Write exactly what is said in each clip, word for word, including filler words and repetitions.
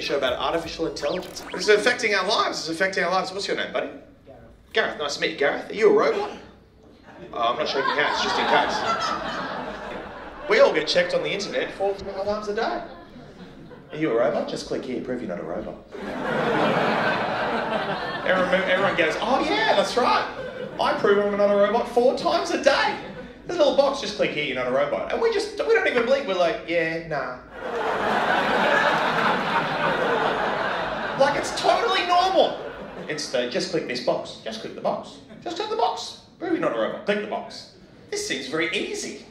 a show about artificial intelligence. It's affecting our lives. It's affecting our lives. What's your name, buddy? Gareth. Gareth, nice to meet you. Gareth, are you a robot? Oh, I'm not shaking hands, just in case. We all get checked on the internet four times a day. Are you a robot? Just click here, prove you're not a robot. everyone, everyone goes, oh yeah, that's right. I prove I'm not a robot four times a day. There's a little box, just click here, you're not a robot. And we just, we don't even blink, we're like, yeah, nah. Like it's totally normal. It's the, just click this box, just click the box, just click the box. Prove you're not a robot, click the box. This seems very easy.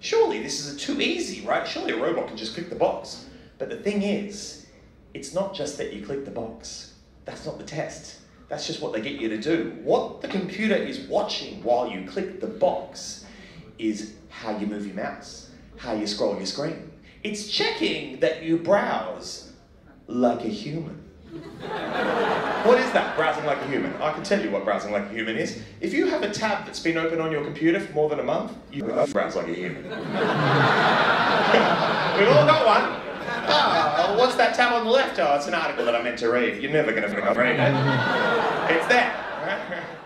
Surely this is too easy, right? Surely a robot can just click the box. But the thing is, it's not just that you click the box. That's not the test. That's just what they get you to do. What the computer is watching while you click the box is how you move your mouse, how you scroll your screen. It's checking that you browse like a human. What is that, browsing like a human? I can tell you what browsing like a human is. If you have a tab that's been open on your computer for more than a month, you browse like a human. We've all got one. Oh, what's that tab on the left? Oh, it's an article that I meant to read. You're never going to read it. It's that.